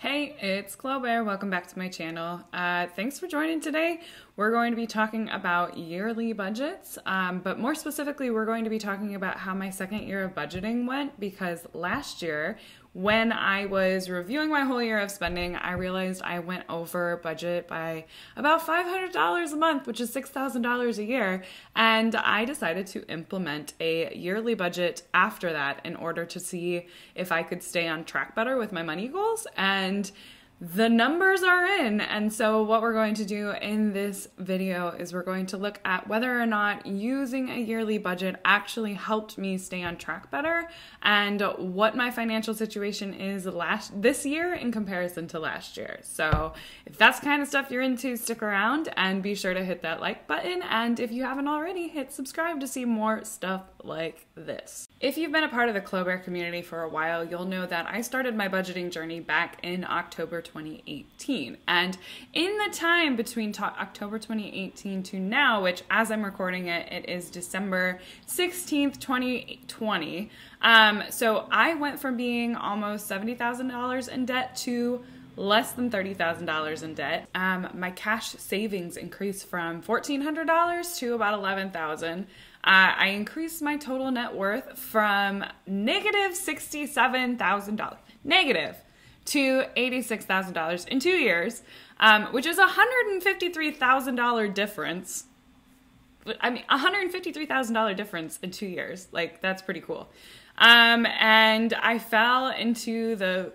Hey, it's Clo Bare. Welcome back to my channel. Thanks for joining today. We're going to be talking about yearly budgets, but more specifically, we're going to be talking about how my second year of budgeting went, because last year, when I was reviewing my whole year of spending, I realized I went over budget by about $500 a month, which is $6,000 a year, and I decided to implement a yearly budget after that in order to see if I could stay on track better with my money goals, and the numbers are in. And so what we're going to do in this video is we're going to look at whether or not using a yearly budget actually helped me stay on track better, and what my financial situation is this year in comparison to last year. So if that's the kind of stuff you're into, stick around and be sure to hit that like button. And if you haven't already, hit subscribe to see more stuff like this. If you've been a part of the Clo Bare community for a while, you'll know that I started my budgeting journey back in October 2018. And in the time between October 2018 to now, which as I'm recording it, it is December 16th, 2020. So I went from being almost $70,000 in debt to less than $30,000 in debt. My cash savings increased from $1,400 to about $11,000. I increased my total net worth from negative $67,000, negative, to $86,000 in 2 years, which is a $153,000 difference. I mean, $153,000 difference in 2 years. Like, that's pretty cool. And I fell into the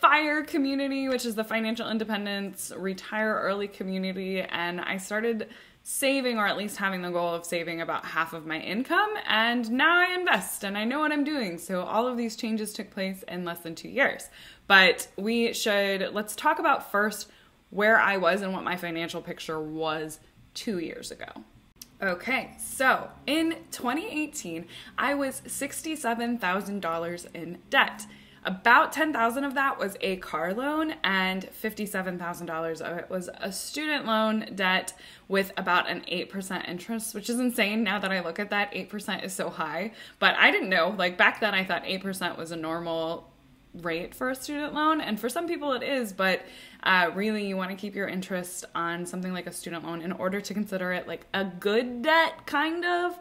FIRE community, which is the financial independence, retire early community, and I started saving, or at least having the goal of saving, about half of my income, and now I invest and I know what I'm doing. So all of these changes took place in less than 2 years. But let's talk about first where I was and what my financial picture was 2 years ago. Okay, so in 2018, I was $67,000 in debt. About $10,000 of that was a car loan, and $57,000 of it was a student loan debt with about an 8% interest, which is insane now that I look at that. 8% is so high, but I didn't know. Like, back then I thought 8% was a normal rate for a student loan, and for some people it is, but really you want to keep your interest on something like a student loan in order to consider it like a good debt, kind of.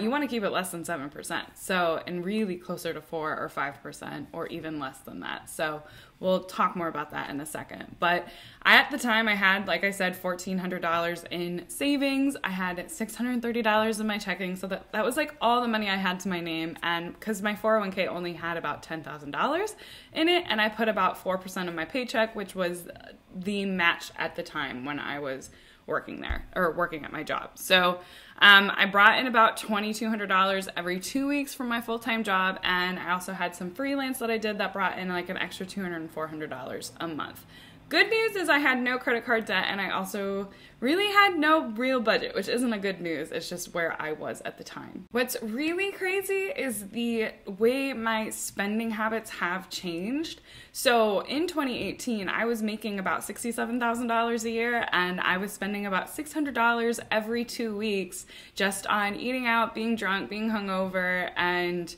You want to keep it less than 7%, so, and really closer to 4 or 5% or even less than that. So we'll talk more about that in a second. But at the time I had, like I said, $1,400 in savings. I had $630 in my checking, so that was like all the money I had to my name, and because my 401k only had about $10,000 in it, and I put about 4% of my paycheck, which was the match at the time when I was working there, or working at my job. So I brought in about $2,200 every 2 weeks from my full-time job, and I also had some freelance that I did that brought in like an extra $200 and $400 a month. Good news is I had no credit card debt, and I also really had no real budget, which isn't a good news. It's just where I was at the time. What's really crazy is the way my spending habits have changed. So in 2018, I was making about $67,000 a year, and I was spending about $600 every 2 weeks just on eating out, being drunk, being hungover, and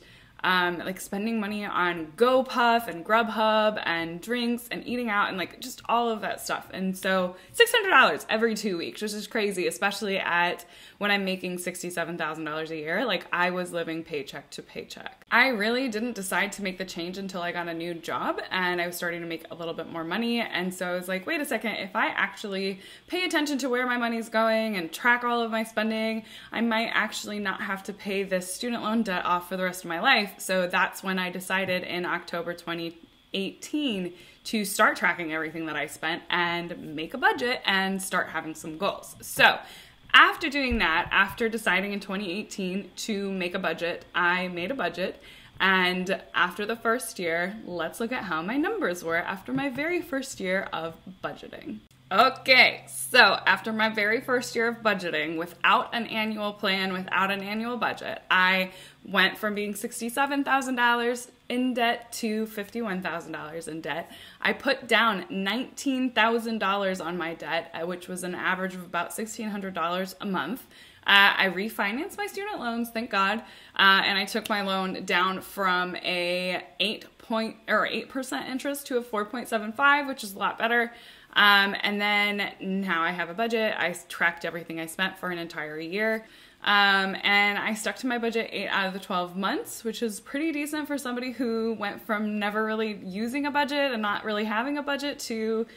like spending money on GoPuff and Grubhub and drinks and eating out and like just all of that stuff. And so $600 every 2 weeks, which is crazy, especially at when I'm making $67,000 a year. Like, I was living paycheck to paycheck. I really didn't decide to make the change until I got a new job and I was starting to make a little bit more money. And so I was like, wait a second, if I actually pay attention to where my money's going and track all of my spending, I might actually not have to pay this student loan debt off for the rest of my life. So that's when I decided in October 2018 to start tracking everything that I spent and make a budget and start having some goals. So after doing that, after deciding in 2018 to make a budget, I made a budget. And after the first year, let's look at how my numbers were after my very first year of budgeting. Okay, so after my very first year of budgeting, without an annual plan, without an annual budget, I went from being $67,000 in debt to $51,000 in debt. I put down $19,000 on my debt, which was an average of about $1,600 a month. I refinanced my student loans, thank God, and I took my loan down from a 8% interest to a 4.75, which is a lot better. And then now I have a budget. I tracked everything I spent for an entire year. And I stuck to my budget 8 out of the 12 months, which is pretty decent for somebody who went from never really using a budget and not really having a budget to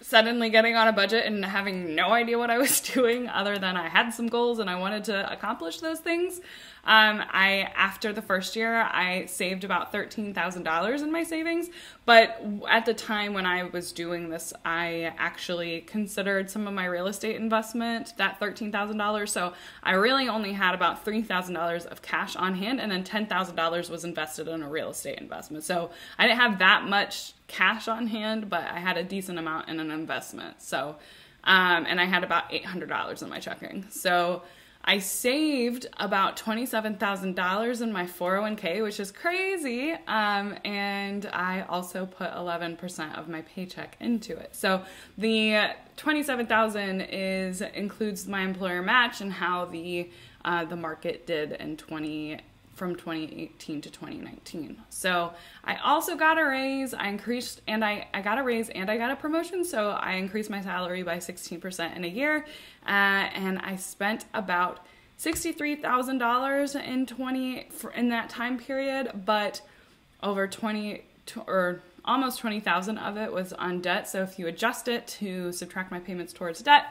suddenly getting on a budget and having no idea what I was doing other than I had some goals and I wanted to accomplish those things. After the first year, I saved about $13,000 in my savings, but at the time when I was doing this, I actually considered some of my real estate investment, that $13,000. So I really only had about $3,000 of cash on hand, and then $10,000 was invested in a real estate investment. So I didn't have that much cash on hand, but I had a decent amount in an investment. So, and I had about $800 in my checking. So I saved about $27,000 in my 401k, which is crazy. And I also put 11% of my paycheck into it. So the $27,000 includes my employer match and how the market did in from 2018 to 2019. So I also got a raise. I got a raise and I got a promotion. So I increased my salary by 16% in a year. And I spent about $63,000 in that time period, but over almost 20,000 of it was on debt. So if you adjust it to subtract my payments towards debt,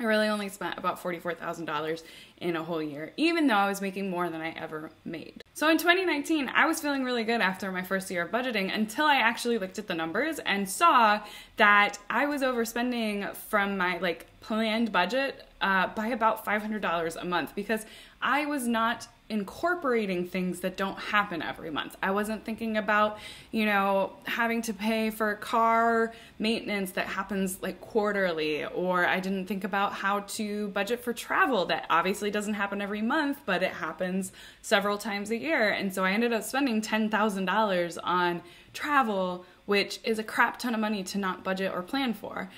I really only spent about $44,000 in a whole year, even though I was making more than I ever made. So in 2019, I was feeling really good after my first year of budgeting until I actually looked at the numbers and saw that I was overspending from my planned budget by about $500 a month, because I was not incorporating things that don't happen every month. I wasn't thinking about, you know, having to pay for car maintenance that happens quarterly, or I didn't think about how to budget for travel that obviously doesn't happen every month, but it happens several times a year. And so I ended up spending $10,000 on travel, which is a crap ton of money to not budget or plan for.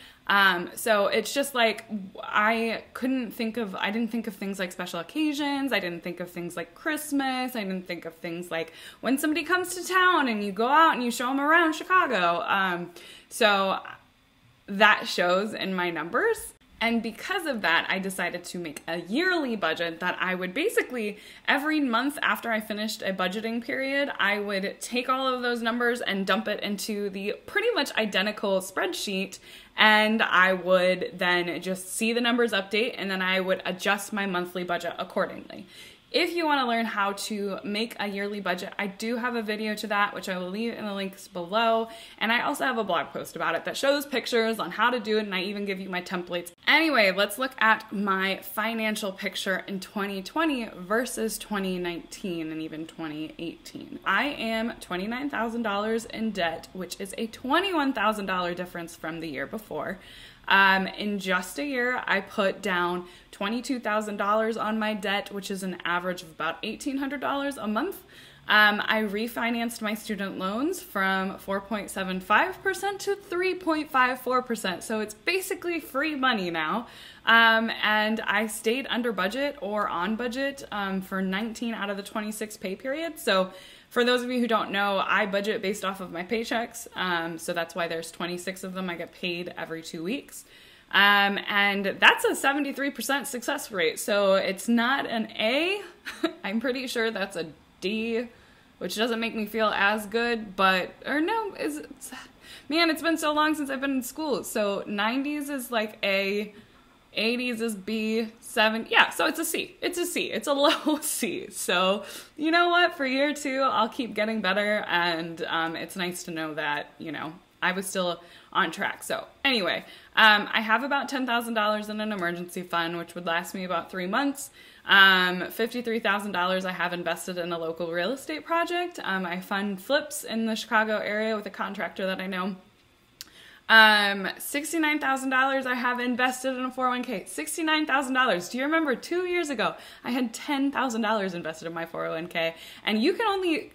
So it's just I didn't think of things like special occasions. I didn't think of things like Christmas. I didn't think of things like when somebody comes to town and you go out and you show them around Chicago. So that shows in my numbers. And because of that, I decided to make a yearly budget that I would basically, every month after I finished a budgeting period, I would take all of those numbers and dump it into the pretty much identical spreadsheet. And I would then just see the numbers update, and then I would adjust my monthly budget accordingly. If you want to learn how to make a yearly budget, I do have a video to that, which I will leave in the links below. And I also have a blog post about it that shows pictures on how to do it, and I even give you my templates. Anyway, let's look at my financial picture in 2020 versus 2019 and even 2018. I am $29,000 in debt, which is a $21,000 difference from the year before. In just a year, I put down $22,000 on my debt, which is an average of about $1,800 a month. I refinanced my student loans from 4.75% to 3.54%, so it's basically free money now. And I stayed under budget or on budget for 19 out of the 26 pay periods. So for those of you who don't know, I budget based off of my paychecks, so that's why there's 26 of them. I get paid every 2 weeks. And that's a 73% success rate, so it's not an A. I'm pretty sure that's a D, which doesn't make me feel as good, but, or no, man, it's been so long since I've been in school, so 90s is A, 80s is B, 70, yeah, so it's a C. It's a C. It's a low C. So you know what? For year two, I'll keep getting better, and it's nice to know that, you know, I was still on track. So anyway, I have about $10,000 in an emergency fund, which would last me about 3 months. $53,000 I have invested in a local real estate project. I fund flips in the Chicago area with a contractor that I know. $69,000 I have invested in a 401k. $69,000. Do you remember 2 years ago I had $10,000 invested in my 401k? And you can only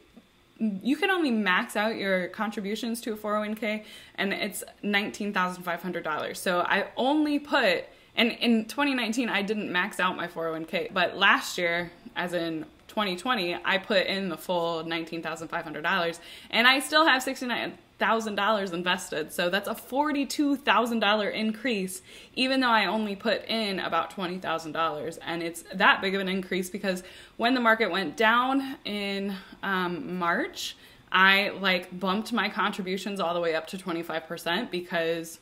you can only max out your contributions to a 401k, and it's $19,500. So I only put, and in 2019, I didn't max out my 401k, but last year, as in 2020, I put in the full $19,500, and I still have $69,000 invested. So that's a $42,000 increase, even though I only put in about $20,000. And it's that big of an increase because when the market went down in March, I like bumped my contributions all the way up to 25% because,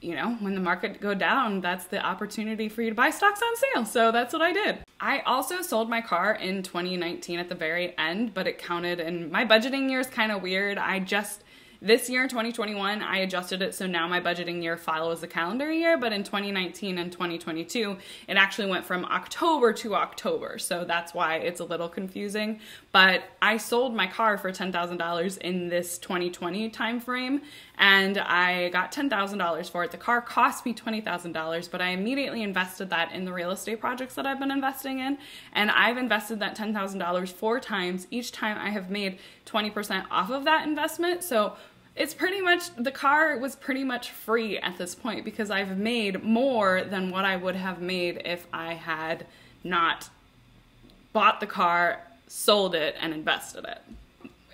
you know, when the market go down, that's the opportunity for you to buy stocks on sale. So that's what I did. I also sold my car in 2019 at the very end, but it counted, and my budgeting year is kind of weird. This year, 2021, I adjusted it, so now my budgeting year follows the calendar year, but in 2019 and 2022, it actually went from October to October, so that's why it's a little confusing. But I sold my car for $10,000 in this 2020 time frame, and I got $10,000 for it. The car cost me $20,000, but I immediately invested that in the real estate projects that I've been investing in, and I've invested that $10,000 four times. Each time I have made 20% off of that investment, so it's pretty much, the car was pretty much free at this point because I've made more than what I would have made if I had not bought the car, sold it, and invested it.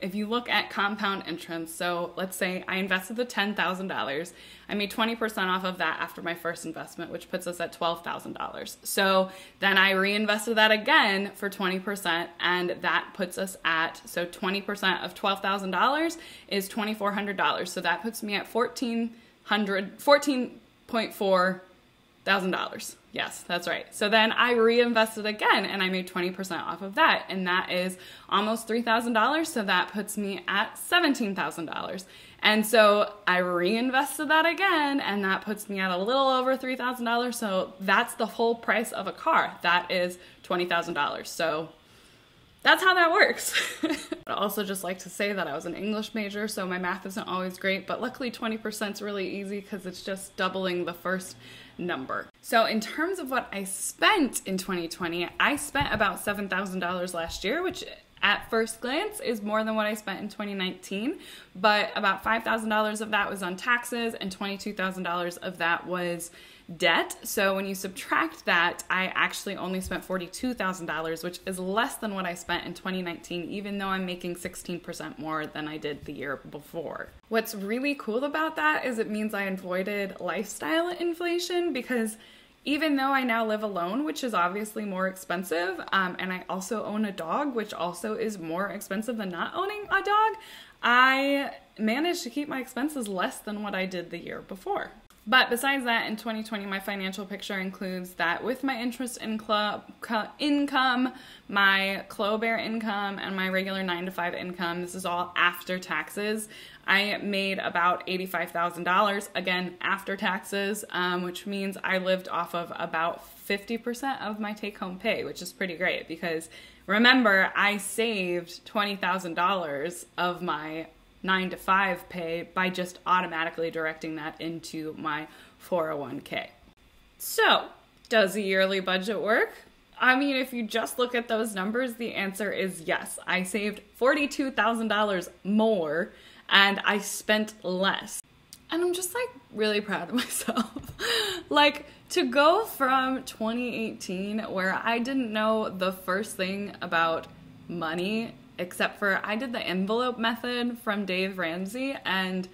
If you look at compound interest, so let's say I invested the $10,000. I made 20% off of that after my first investment, which puts us at $12,000. So then I reinvested that again for 20%, and that puts us at, so 20% of $12,000 is $2,400. So that puts me at $14,400. Yes, that's right. So then I reinvested again and I made 20% off of that, and that is almost $3,000. So that puts me at $17,000. And so I reinvested that again, and that puts me at a little over $3,000. So that's the whole price of a car. That is $20,000. So that's how that works. I'd also just like to say that I was an English major, so my math isn't always great, but luckily 20% is really easy because it's just doubling the first number. So in terms of what I spent in 2020, I spent about $7,000 last year, which at first glance is more than what I spent in 2019, but about $5,000 of that was on taxes and $22,000 of that was debt. So when you subtract that, I actually only spent $42,000, which is less than what I spent in 2019, even though I'm making 16% more than I did the year before. What's really cool about that is it means I avoided lifestyle inflation, because even though I now live alone, which is obviously more expensive, and I also own a dog, which also is more expensive than not owning a dog, I managed to keep my expenses less than what I did the year before. But besides that, in 2020, my financial picture includes that with my interest in income, my Clo Bare income, and my regular 9-to-5 income, this is all after taxes, I made about $85,000, again, after taxes, which means I lived off of about 50% of my take-home pay, which is pretty great because, remember, I saved $20,000 of my 9-to-5 pay by just automatically directing that into my 401k. So, does a yearly budget work? I mean, if you just look at those numbers, the answer is yes. I saved $42,000 more and I spent less. And I'm just like really proud of myself. Like, to go from 2018, where I didn't know the first thing about money, except for I did the envelope method from Dave Ramsey, and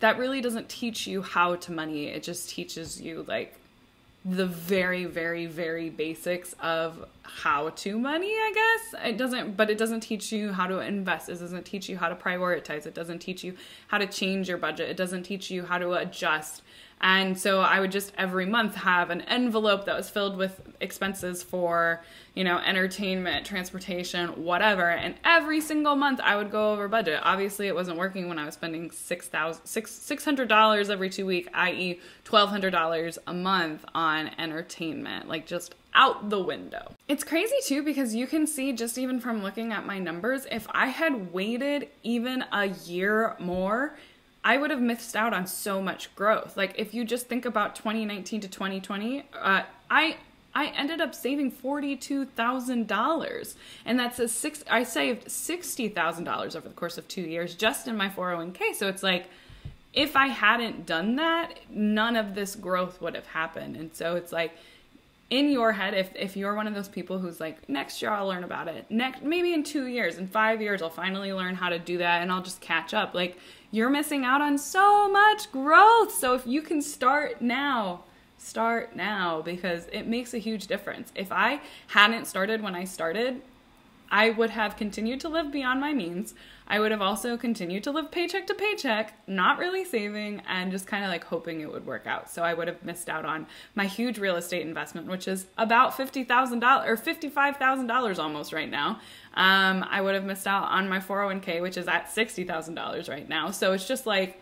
that really doesn't teach you how to money. It just teaches you like the very, very, very basics of how to money, I guess. It doesn't teach you how to invest. It doesn't teach you how to prioritize. It doesn't teach you how to change your budget. It doesn't teach you how to adjust. And so I would just every month have an envelope that was filled with expenses for, you know, entertainment, transportation, whatever. And every single month I would go over budget. Obviously it wasn't working when I was spending $600 every 2 weeks, i.e. $1,200 a month on entertainment, like just out the window. It's crazy too, because you can see just even from looking at my numbers, if I had waited even a year more, I would have missed out on so much growth. Like if you just think about 2019 to 2020, I I ended up saving $42,000, and that's I saved $60,000 over the course of 2 years just in my 401k. So it's like, if I hadn't done that, none of this growth would have happened. And so it's like, in your head, if you're one of those people who's like, next year I'll learn about it, maybe in 2 years, in 5 years I'll finally learn how to do that and I'll just catch up, like, you're missing out on so much growth. So if you can start now, because it makes a huge difference. If I hadn't started when I started, I would have continued to live beyond my means. I would have also continued to live paycheck to paycheck, not really saving and just kind of like hoping it would work out. So I would have missed out on my huge real estate investment, which is about $50,000 or $55,000 almost right now. I would have missed out on my 401k, which is at $60,000 right now. So it's just like,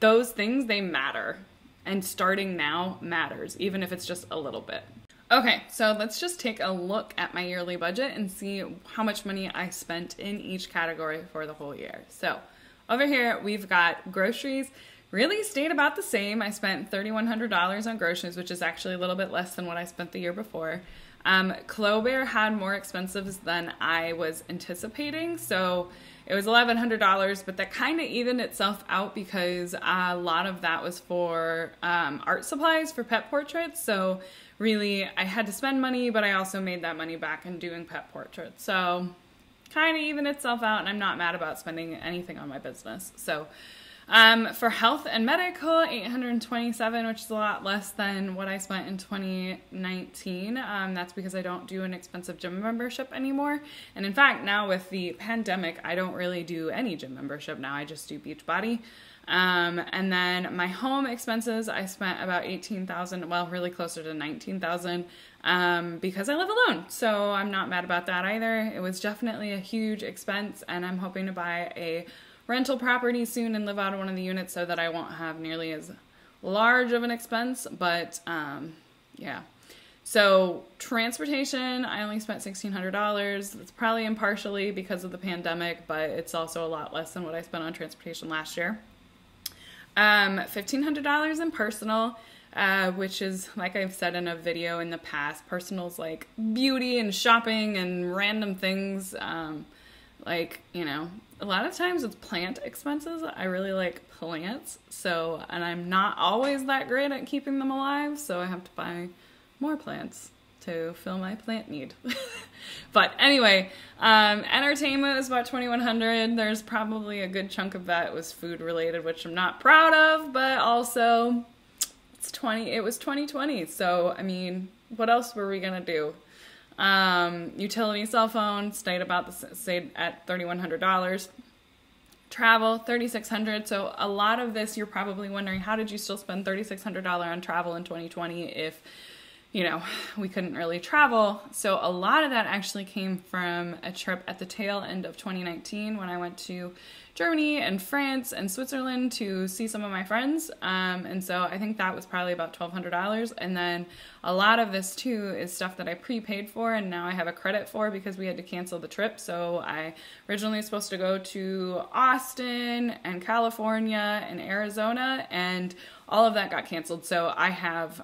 those things, they matter. And starting now matters, even if it's just a little bit. Okay, so let's just take a look at my yearly budget and see how much money I spent in each category for the whole year. So over here, we've got groceries. Really stayed about the same. I spent $3,100 on groceries, which is actually a little bit less than what I spent the year before. Clo Bare had more expenses than I was anticipating, so it was $1,100, but that kind of evened itself out because a lot of that was for art supplies for pet portraits. So really, I had to spend money, but I also made that money back in doing pet portraits. So kind of evened itself out, and I'm not mad about spending anything on my business. So for health and medical, $827, which is a lot less than what I spent in 2019. That's because I don't do an expensive gym membership anymore. And in fact, now with the pandemic, I don't really do any gym membership now. I just do Beachbody. And then my home expenses, I spent about $18,000, well, really closer to $19,000, because I live alone. So I'm not mad about that either. It was definitely a huge expense, and I'm hoping to buy a rental property soon and live out of one of the units so that I won't have nearly as large of an expense, but yeah. So transportation, I only spent $1,600. It's probably impartially because of the pandemic, but it's also a lot less than what I spent on transportation last year. $1,500 in personal, which is, like I've said in a video in the past, personal's like beauty and shopping and random things, like, you know, a lot of times it's plant expenses. I really like plants, so, and I'm not always that great at keeping them alive, so I have to buy more plants to fill my plant need. But anyway, entertainment was about $2,100. There's probably a good chunk of that was food related, which I'm not proud of, but also it was 2020, so I mean, what else were we gonna do? Utility, cell phone, stayed at $3,100. Travel, $3,600. So a lot of this, you're probably wondering, how did you still spend $3,600 on travel in 2020 if, you know, we couldn't really travel? So a lot of that actually came from a trip at the tail end of 2019 when I went to Germany and France and Switzerland to see some of my friends. And so I think that was probably about $1,200. And then a lot of this too is stuff that I prepaid for and now I have a credit for because we had to cancel the trip. So I originally was supposed to go to Austin and California and Arizona, and all of that got canceled. So I have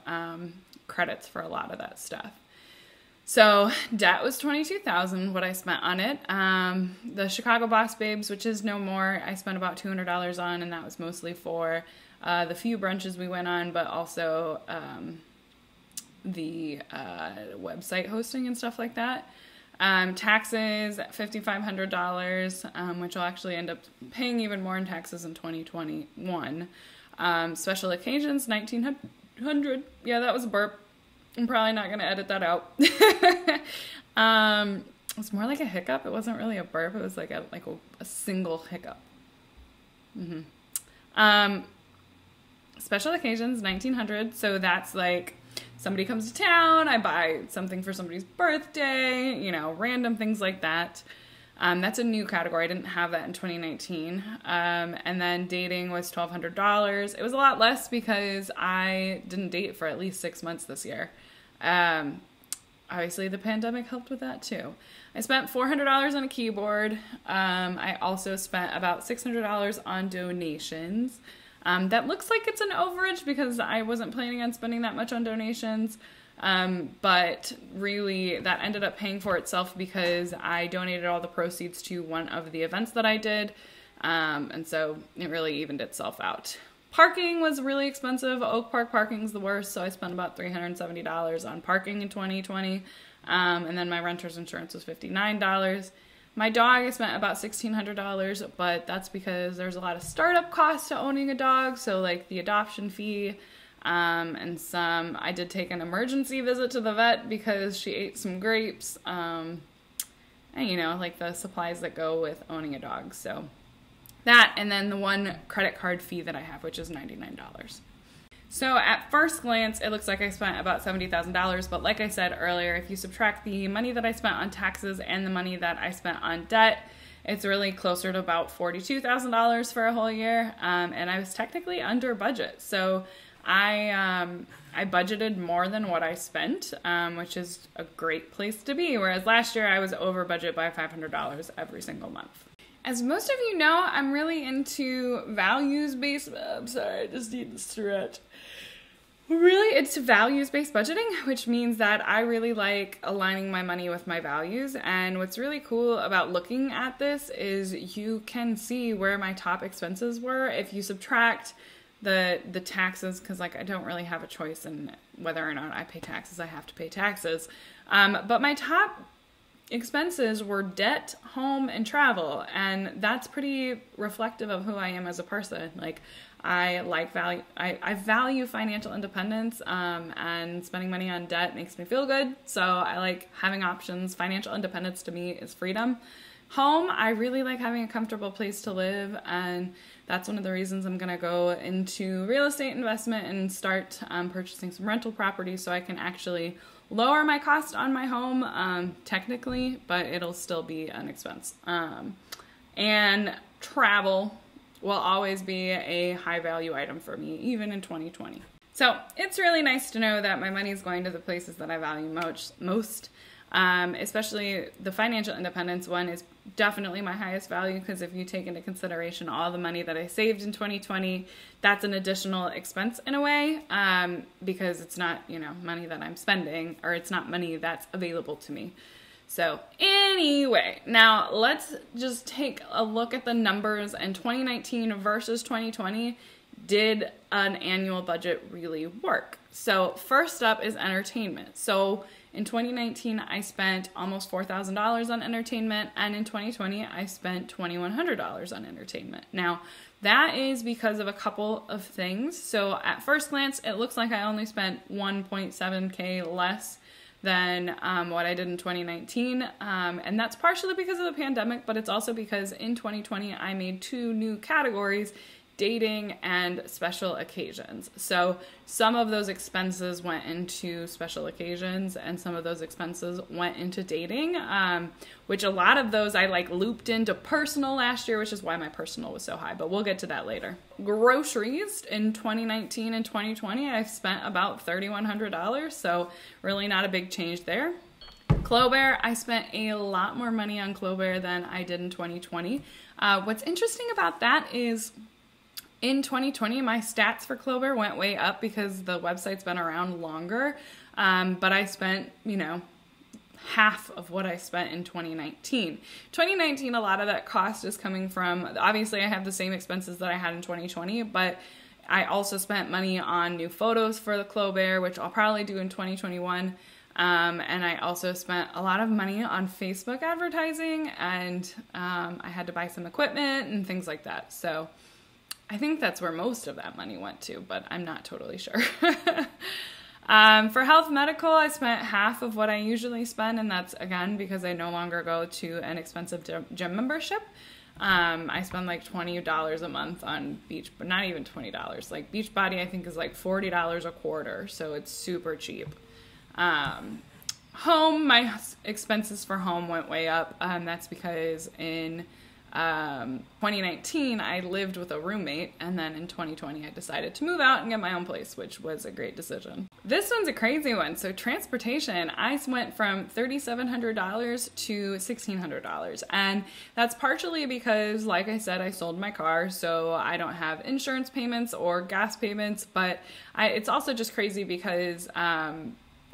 credits for a lot of that stuff. So debt was $22,000, what I spent on it. The Chicago Boss Babes, which is no more, I spent about $200 on, and that was mostly for the few brunches we went on, but also the website hosting and stuff like that. Taxes, $5,500, which will actually end up paying even more in taxes in 2021. Special occasions, $1,900. Yeah, that was a burp. I'm probably not going to edit that out. It's more like a hiccup. It wasn't really a burp. It was like a single hiccup. Special occasions, $1,900. So that's like somebody comes to town, I buy something for somebody's birthday, you know, random things like that. That's a new category. I didn't have that in 2019. And then dating was $1,200. It was a lot less because I didn't date for at least 6 months this year. Obviously the pandemic helped with that too. I spent $400 on a keyboard. I also spent about $600 on donations. That looks like it's an overage because I wasn't planning on spending that much on donations. But really that ended up paying for itself because I donated all the proceeds to one of the events that I did. And so it really evened itself out. Parking was really expensive. Oak Park parking's the worst, so I spent about $370 on parking in 2020. And then my renter's insurance was $59. My dog, I spent about $1,600, but that's because there's a lot of startup costs to owning a dog, so like the adoption fee, and some, I did take an emergency visit to the vet because she ate some grapes, and you know, like the supplies that go with owning a dog, so... that, and then the one credit card fee that I have, which is $99. So at first glance, it looks like I spent about $70,000, but like I said earlier, if you subtract the money that I spent on taxes and the money that I spent on debt, it's really closer to about $42,000 for a whole year, and I was technically under budget. So I budgeted more than what I spent, which is a great place to be, whereas last year I was over budget by $500 every single month. As most of you know, I'm really into values-based, I'm sorry, I just need to stretch. Really into values-based budgeting, which means that I really like aligning my money with my values. And what's really cool about looking at this is you can see where my top expenses were. If you subtract the taxes, because like I don't really have a choice in whether or not I pay taxes, I have to pay taxes. But my top expenses were debt, home, and travel, and that's pretty reflective of who I am as a person. Like I value financial independence, and spending money on debt makes me feel good, so I like having options. Financial independence to me is freedom. Home, I really like having a comfortable place to live, and that's one of the reasons I'm gonna go into real estate investment and start purchasing some rental property so I can actually lower my cost on my home, technically, but it'll still be an expense. And travel will always be a high value item for me, even in 2020. So it's really nice to know that my money is going to the places that I value most. Especially the financial independence one is definitely my highest value, because if you take into consideration all the money that I saved in 2020, that's an additional expense in a way, because it's not, you know, money that I'm spending, or it's not money that's available to me. So anyway, now let's just take a look at the numbers in 2019 versus 2020. Did an annual budget really work? So first up is entertainment. So in 2019, I spent almost $4,000 on entertainment, and in 2020, I spent $2,100 on entertainment. Now, that is because of a couple of things. So at first glance, it looks like I only spent $1,700 less than what I did in 2019, and that's partially because of the pandemic, but it's also because in 2020, I made two new categories: dating and special occasions. So some of those expenses went into special occasions and some of those expenses went into dating, which a lot of those I like looped into personal last year, which is why my personal was so high, but we'll get to that later. Groceries in 2019 and 2020, I've spent about $3,100, so really not a big change there. Clo Bare, I spent a lot more money on Clo Bare than I did in 2020. What's interesting about that is in 2020, my stats for Clo Bare went way up because the website's been around longer, but I spent, you know, half of what I spent in 2019. 2019, a lot of that cost is coming from, obviously I have the same expenses that I had in 2020, but I also spent money on new photos for the Clo Bare, which I'll probably do in 2021. And I also spent a lot of money on Facebook advertising, and I had to buy some equipment and things like that. So I think that's where most of that money went to, but I'm not totally sure. For health medical, I spent half of what I usually spend, and that's, again, because I no longer go to an expensive gym membership. I spend like $20 a month on Beach, but not even $20. Like Beachbody, I think, is like $40 a quarter, so it's super cheap. Home, my expenses for home went way up. That's because in 2019, I lived with a roommate, and then in 2020, I decided to move out and get my own place, which was a great decision. This one's a crazy one. So transportation, I went from $3,700 to $1,600. And that's partially because, like I said, I sold my car, so I don't have insurance payments or gas payments, but it's also just crazy because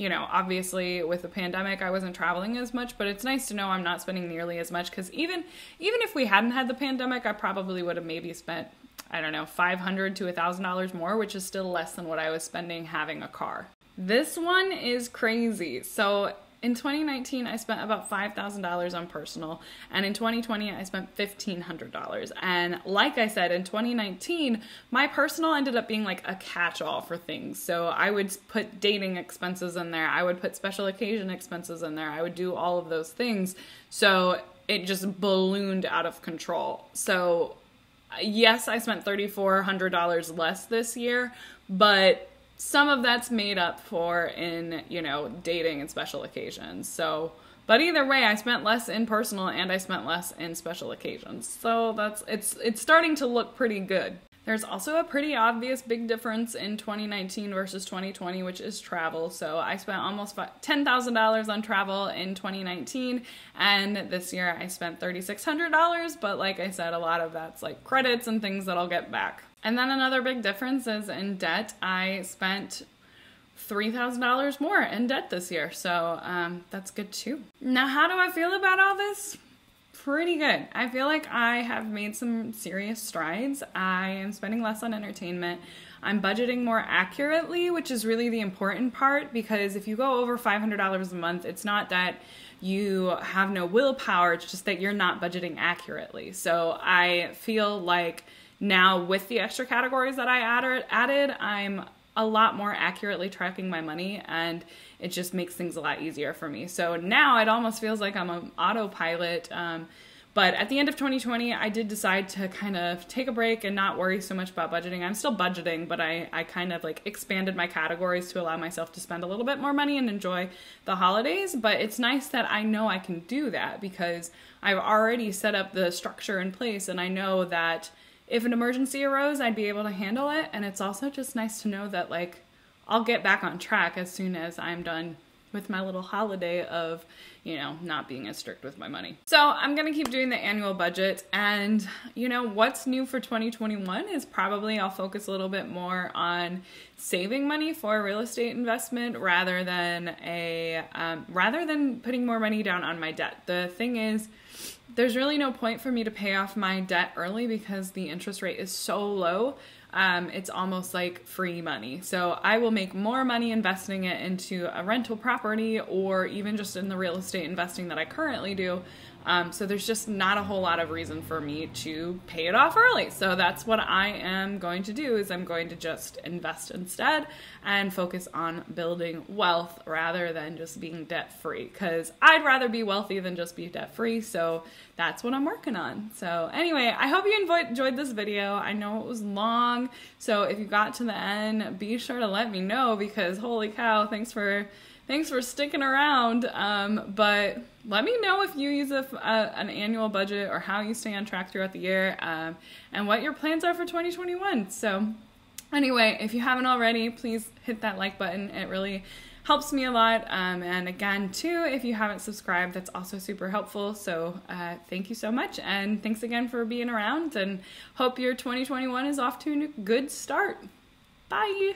you know, obviously with the pandemic, I wasn't traveling as much, but it's nice to know I'm not spending nearly as much, because even if we hadn't had the pandemic, I probably would have maybe spent, I don't know, $500 to $1,000 more, which is still less than what I was spending having a car. This one is crazy. So in 2019, I spent about $5,000 on personal, and in 2020, I spent $1,500. And like I said, in 2019, my personal ended up being like a catch-all for things. So I would put dating expenses in there. I would put special occasion expenses in there. I would do all of those things. So it just ballooned out of control. So yes, I spent $3,400 less this year, but some of that's made up for in, you know, dating and special occasions. So, but either way, I spent less in personal and I spent less in special occasions. So that's, it's starting to look pretty good. There's also a pretty obvious big difference in 2019 versus 2020, which is travel. So I spent almost $10,000 on travel in 2019, and this year I spent $3,600. But like I said, a lot of that's like credits and things that I'll get back. And then another big difference is in debt. I spent $3,000 more in debt this year, so that's good too. Now, how do I feel about all this? Pretty good. I feel like I have made some serious strides. I am spending less on entertainment. I'm budgeting more accurately, which is really the important part, because if you go over $500 a month, it's not that you have no willpower, it's just that you're not budgeting accurately. So I feel like now with the extra categories that I added, I'm a lot more accurately tracking my money, and it just makes things a lot easier for me. So now it almost feels like I'm on autopilot. But at the end of 2020, I did decide to kind of take a break and not worry so much about budgeting. I'm still budgeting, but I kind of like expanded my categories to allow myself to spend a little bit more money and enjoy the holidays. But it's nice that I know I can do that, because I've already set up the structure in place, and I know that if an emergency arose, I'd be able to handle it. And it's also just nice to know that like I'll get back on track as soon as I'm done with my little holiday of, you know, not being as strict with my money. So I'm gonna keep doing the annual budget, and you know, what's new for 2021 is probably I'll focus a little bit more on saving money for real estate investment rather than putting more money down on my debt. The thing is, there's really no point for me to pay off my debt early because the interest rate is so low. It's almost like free money. So I will make more money investing it into a rental property or even just in the real estate investing that I currently do. So there's just not a whole lot of reason for me to pay it off early. So that's what I am going to do, is I'm going to just invest instead and focus on building wealth rather than just being debt free, because I'd rather be wealthy than just be debt free. So that's what I'm working on. So anyway, I hope you enjoyed this video. I know it was long, so if you got to the end, be sure to let me know, because holy cow, thanks for sticking around. But let me know if you use an annual budget or how you stay on track throughout the year, and what your plans are for 2021. So anyway, if you haven't already, please hit that like button. It really helps me a lot. And again, too, if you haven't subscribed, that's also super helpful. So thank you so much. And thanks again for being around, and hope your 2021 is off to a good start. Bye.